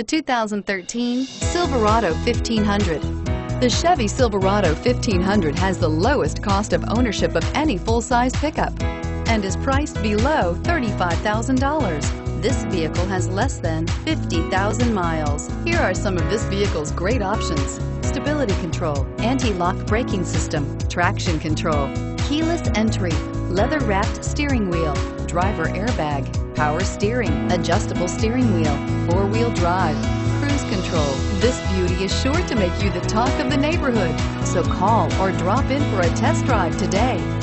The 2013 Silverado 1500. The Chevy Silverado 1500 has the lowest cost of ownership of any full-size pickup and is priced below $35,000. This vehicle has less than 50,000 miles. Here are some of this vehicle's great options: stability control, anti-lock braking system, traction control, keyless entry, leather-wrapped steering wheel, driver airbag, power steering, adjustable steering wheel, four-wheel drive, cruise control. This beauty is sure to make you the talk of the neighborhood. So call or drop in for a test drive today.